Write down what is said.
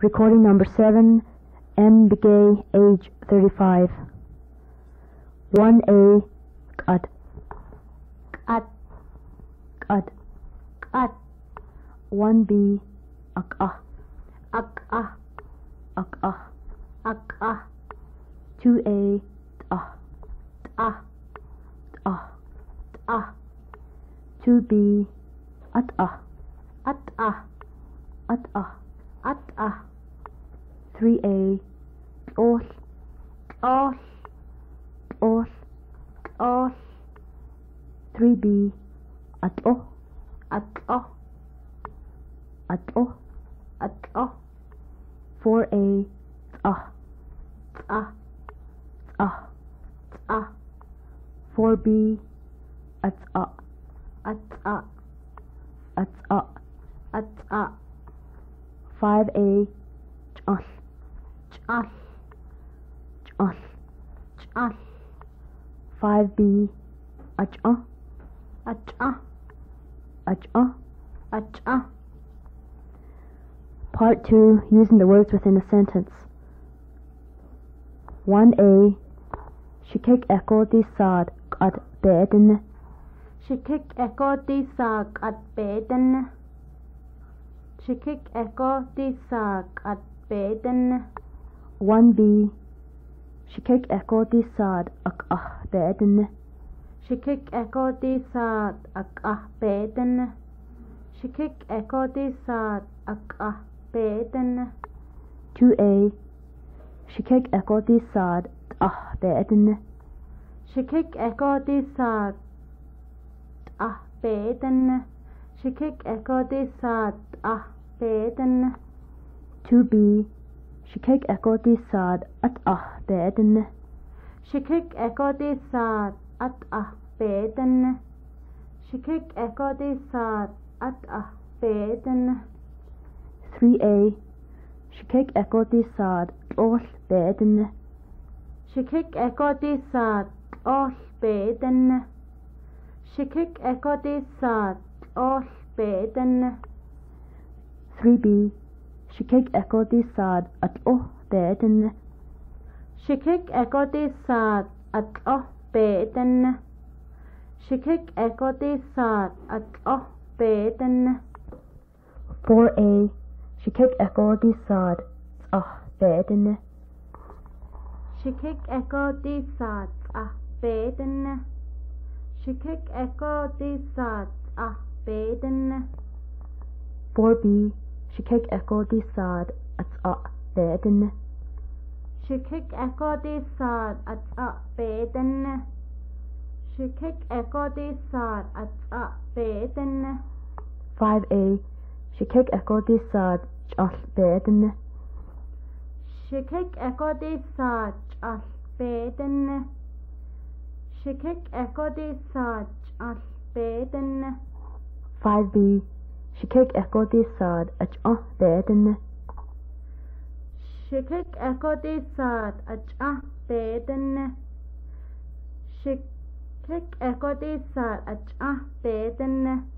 Recording number 7, M. Begay, age 35. 1A, cut. Cut. Cut. Cut. 1B, ak-ah. Ak-ah. Ak-ah. Ak-ah. 2A, ah. Ah. Ah. Ah. 2B, at-ah. At-ah. At-ah. At-ah. 3A, os, os, os, os. 3B, at-oh, at-oh, at-oh, at-oh. 4A, ah, ah, ah, ah. 4B, at-ah, at-ah, at-ah, at-ah. 5A, os. Us, us, us. 5B, ah, ah, ah, ah, ah. Part 2, using the words within a sentence. 1A, shikik ekoti saad at beden. Shikik ekoti saad at beden. Shikik ekoti saad at beden. 1B, shikik ekoti saad ak-ah beden. Shikik ekoti saad ak-ah beden. Shikik ekoti saad ak-ah beden. 2A, shikik ekoti saad ah beden. Shikik ekoti saad ah beden. Shikik ekoti saad ah beden. 2B, shikik ekoti saad at-ah beden. Shikik ekoti saad at-ah beden. Shikik ekoti saad at-ah beden. 3A, shikik ekoti saad os beden. Shikik ekoti saad os beden. Shikik ekoti saad os beden. 3B, shikik ekoti saad at-oh beden. Shikik ekoti saad at-oh beden. Shikik ekoti saad at-oh beden. 4A, shikik ekoti saad ah beden. Shikik ekoti saad ah beden. Shikik ekoti saad ah beden. 4B, shikik ekoti saad at-ah beden. Shikik ekoti saad at-ah beden. Shikik ekoti saad at-ah beden. 5A, shikik ekoti saad ch-ah beden. Shikik ekoti saad ch-ah beden. Shikik ekoti saad ch-ah beden. 5B, shikik ekoti saad at-ah beden. Shikik ekoti saad at-ah beden. Shikik ekoti saad at-ah beden.